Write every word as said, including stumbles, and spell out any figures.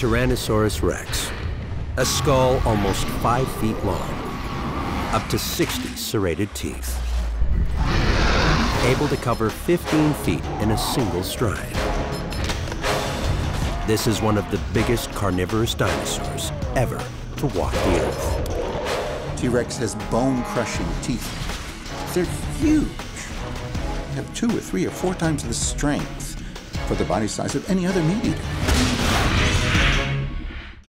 Tyrannosaurus Rex, a skull almost five feet long, up to sixty serrated teeth, able to cover fifteen feet in a single stride. This is one of the biggest carnivorous dinosaurs ever to walk the earth. T-Rex has bone-crushing teeth. They're huge. They have two or three or four times the strength for the body size of any other meat eater.